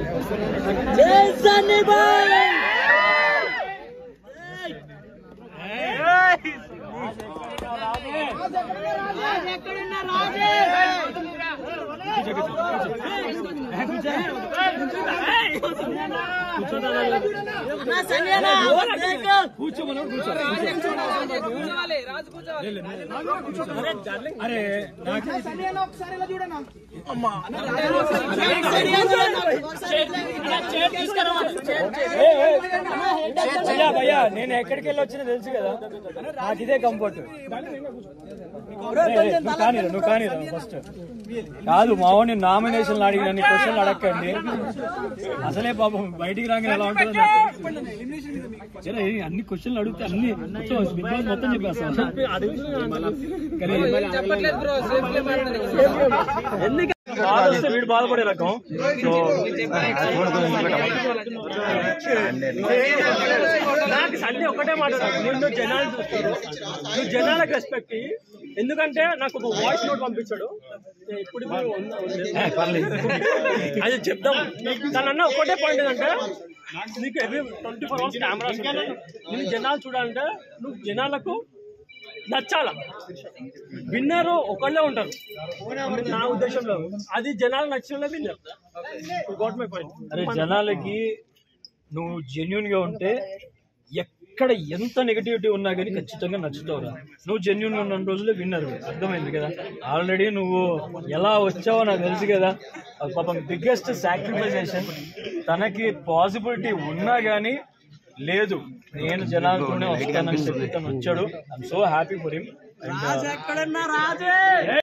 भैया भैया నేను ఎక్కడికి వెళ్ళి వచ్చినా తెలుసు కదా నాకు ఇదే కంఫర్ట్ నువ్వు కానిరా ఫస్ట్ కాదు మావని నామినేషన్ అడిగిన నీ క్వశ్చన్ అడగండి అసలే పాపం బయటికి రాంగనే ఎలా ఉంటదో చెలే అన్ని క్వశ్చన్లు అడుగుతా అన్ని బిగ్ మొత్తం చెప్పేస్తా చెప్పట్లేదు బ్రో సేఫ్లీ మాట్లాడు ఎన్ని बात से भीड़ बाल पड़े रखा हूँ तो संडे जनाल के रेस्पेक्ट ఎందుకంటే నాకు ఒక వాయిస్ నోట్ పంపించాడు ఇప్పుడు అది చెప్తాం దానన్నా ఒకటే పాయింట్ ఏంటంటే నీకు ఎవ్రీ 24 అవర్స్ కెమెరాస్ నేను జనాలు చూడాలంటే నువ్వు జనాలకు నచ్చాల విన్నరు ఒకళ్ళే ఉంటారు నా ఉద్దేశంలో అది జనాలు నచ్చిన విన్నర్ గాట్ మై పాయింట్ అరే జనాలకి నువ్వు జెన్యూన్ గా ఉంటే ఇక్కడ ఎంత నెగటివిటీ ఉన్నా కానీ ఖచ్చితంగా నచ్చుతావు నువ్వు జెన్యూన్ ఉన్న రోజులే విన్నర్ అర్థమైంది కదా ఆల్రెడీ నువ్వు ఎలా వచ్చావో నాకు తెలుసు కదా పాపం బిగ్గెస్ట్ సాక్రిఫైజేషన్ తనకి పాసిబిలిటీ ఉన్నా కానీ లేదు నేను జనాలతోనే వస్తానని చెప్పి తను వచ్చాడు I'm so happy for him.